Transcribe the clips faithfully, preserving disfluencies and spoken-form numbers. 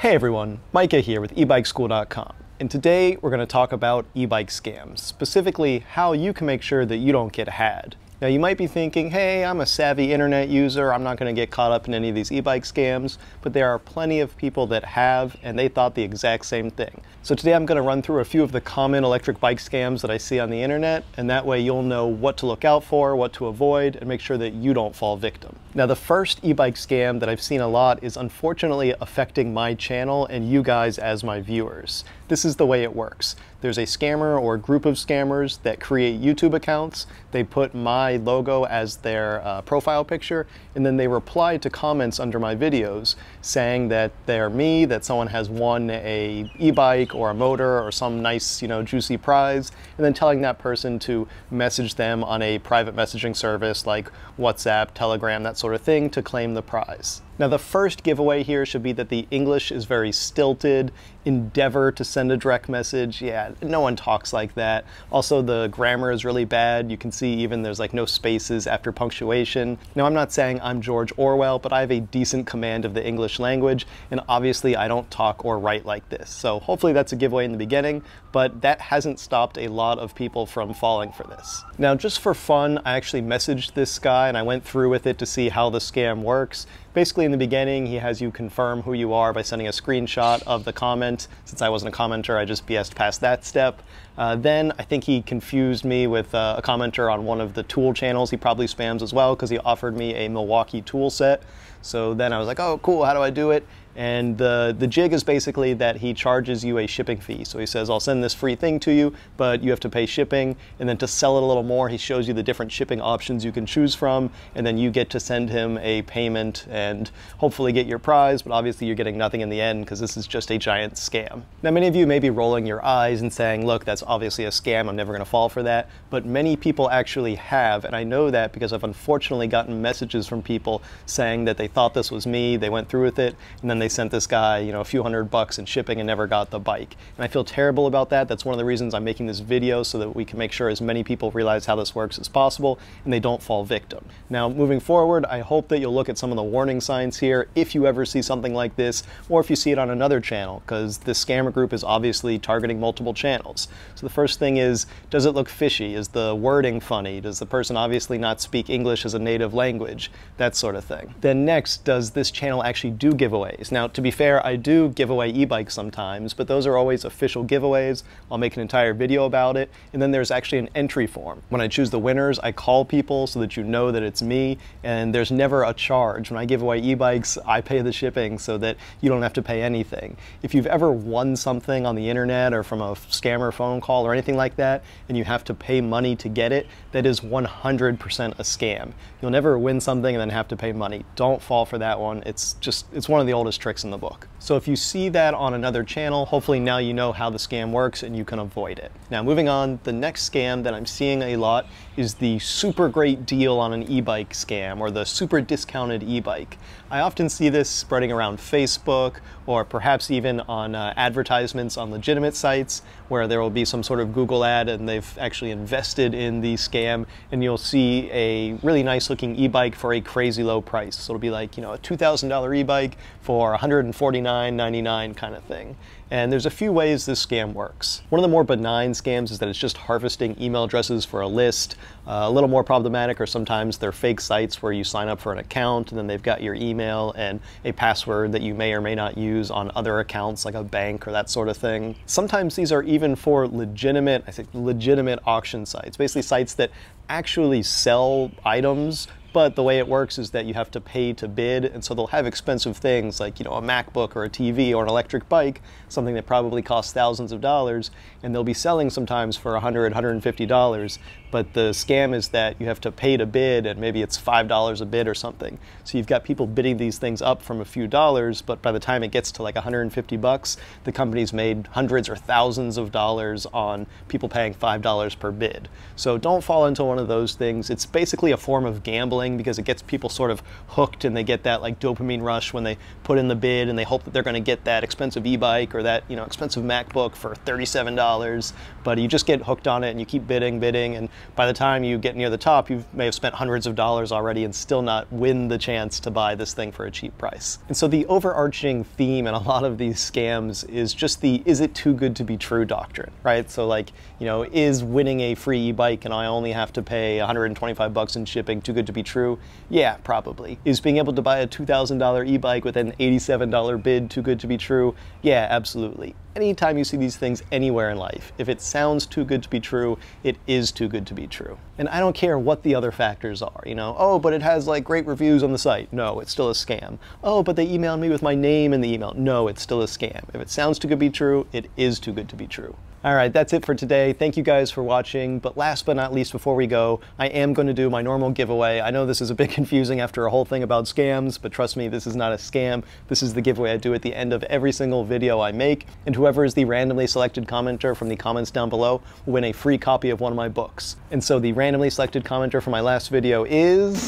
Hey everyone, Micah here with e bike school dot com, and today we're going to talk about e-bike scams, specifically how you can make sure that you don't get had. Now you might be thinking, hey, I'm a savvy internet user, I'm not going to get caught up in any of these e-bike scams, but there are plenty of people that have, and they thought the exact same thing. So today I'm going to run through a few of the common electric bike scams that I see on the internet, and that way you'll know what to look out for, what to avoid, and make sure that you don't fall victim. Now the first e-bike scam that I've seen a lot is unfortunately affecting my channel and you guys as my viewers. This is the way it works. There's a scammer or a group of scammers that create YouTube accounts. They put my logo as their uh, profile picture, and then they reply to comments under my videos saying that they're me, that someone has won a e-bike or a motor or some nice, you know, juicy prize, and then telling that person to message them on a private messaging service like WhatsApp, Telegram, that sort of thing, to claim the prize. Now the first giveaway here should be that the English is very stilted, endeavor to send a direct message, yeah, no one talks like that. Also the grammar is really bad, you can see even there's like no spaces after punctuation. Now I'm not saying I'm George Orwell, but I have a decent command of the English language, and obviously I don't talk or write like this, so hopefully that's a giveaway in the beginning, but that hasn't stopped a lot of people from falling for this. Now just for fun, I actually messaged this guy and I went through with it to see how the scam works. Basically in the beginning, he has you confirm who you are by sending a screenshot of the comment. Since I wasn't a commenter, I just B S'd past that step. Uh, then I think he confused me with uh, a commenter on one of the tool channels he probably spams as well, because he offered me a Milwaukee tool set. So then I was like, oh cool, how do I do it? And the, the jig is basically that he charges you a shipping fee. So he says, I'll send this free thing to you, but you have to pay shipping. And then to sell it a little more, he shows you the different shipping options you can choose from. And then you get to send him a payment and hopefully get your prize. But obviously you're getting nothing in the end, because this is just a giant scam. Now many of you may be rolling your eyes and saying, look, that's obviously a scam, I'm never going to fall for that. But many people actually have. And I know that because I've unfortunately gotten messages from people saying that they thought this was me, they went through with it, and then they sent this guy, you know, a few hundred bucks in shipping and never got the bike. And I feel terrible about that. That's one of the reasons I'm making this video, so that we can make sure as many people realize how this works as possible and they don't fall victim. Now, moving forward, I hope that you'll look at some of the warning signs here if you ever see something like this, or if you see it on another channel, because the scammer group is obviously targeting multiple channels. So the first thing is, does it look fishy? Is the wording funny? Does the person obviously not speak English as a native language? That sort of thing. Then next, does this channel actually do giveaways? Now, to be fair, I do give away e-bikes sometimes, but those are always official giveaways. I'll make an entire video about it. And then there's actually an entry form. When I choose the winners, I call people so that you know that it's me, and there's never a charge. When I give away e-bikes, I pay the shipping so that you don't have to pay anything. If you've ever won something on the internet or from a scammer phone call or anything like that, and you have to pay money to get it, that is one hundred percent a scam. You'll never win something and then have to pay money. Don't fall for that one. It's just, it's one of the oldest tricks in the book. So if you see that on another channel, hopefully now you know how the scam works and you can avoid it. Now moving on, the next scam that I'm seeing a lot is the super great deal on an e-bike scam, or the super discounted e-bike. I often see this spreading around Facebook, or perhaps even on uh, advertisements on legitimate sites, where there will be some sort of Google ad and they've actually invested in the scam, and you'll see a really nice looking e-bike for a crazy low price. So it'll be like, you know, a two thousand dollar e-bike for or one hundred forty-nine ninety-nine kind of thing. And there's a few ways this scam works. One of the more benign scams is that it's just harvesting email addresses for a list. Uh, a little more problematic are sometimes they're fake sites where you sign up for an account and then they've got your email and a password that you may or may not use on other accounts like a bank or that sort of thing. Sometimes these are even for legitimate, I say legitimate auction sites, basically sites that actually sell items. But the way it works is that you have to pay to bid, and so they'll have expensive things like, you know, a MacBook or a T V or an electric bike, something that probably costs thousands of dollars, and they'll be selling sometimes for one hundred, one hundred fifty dollars, but the scam is that you have to pay to bid, and maybe it's five dollars a bid or something. So you've got people bidding these things up from a few dollars, but by the time it gets to like one hundred fifty bucks, the company's made hundreds or thousands of dollars on people paying five dollars per bid. So don't fall into one of those things. It's basically a form of gambling, because it gets people sort of hooked, and they get that like dopamine rush when they put in the bid and they hope that they're going to get that expensive e-bike or that, you know, expensive MacBook for thirty-seven dollars, but you just get hooked on it and you keep bidding bidding, and by the time you get near the top, you may have spent hundreds of dollars already and still not win the chance to buy this thing for a cheap price. And so the overarching theme in a lot of these scams is just the is it too good to be true doctrine, right? So like, you know, is winning a free e-bike and I only have to pay one hundred twenty-five bucks in shipping too good to be true? Yeah, probably. Is being able to buy a two thousand dollar e-bike with an eighty-seven dollar bid too good to be true? Yeah, absolutely. Anytime you see these things anywhere in life, if it sounds too good to be true, it is too good to be true. And I don't care what the other factors are, you know, oh, but it has like great reviews on the site. No, it's still a scam. Oh, but they emailed me with my name in the email. No, it's still a scam. If it sounds too good to be true, it is too good to be true. All right, that's it for today. Thank you guys for watching. But last but not least, before we go, I am going to do my normal giveaway. I know this is a bit confusing after a whole thing about scams, but trust me, this is not a scam. This is the giveaway I do at the end of every single video I make. And whoever is the randomly selected commenter from the comments down below will win a free copy of one of my books. And so the randomly selected commenter from my last video is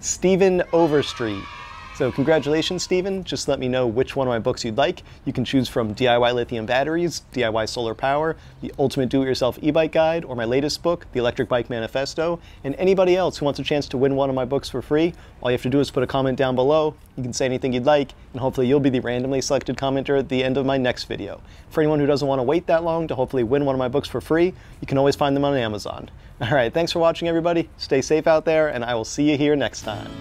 Stephen Overstreet. So congratulations, Stephen. Just let me know which one of my books you'd like. You can choose from D I Y Lithium Batteries, D I Y Solar Power, The Ultimate Do-It-Yourself E-Bike Guide, or my latest book, The Electric Bike Manifesto. And anybody else who wants a chance to win one of my books for free, all you have to do is put a comment down below. You can say anything you'd like, and hopefully you'll be the randomly selected commenter at the end of my next video. For anyone who doesn't want to wait that long to hopefully win one of my books for free, you can always find them on Amazon. All right, thanks for watching, everybody. Stay safe out there, and I will see you here next time.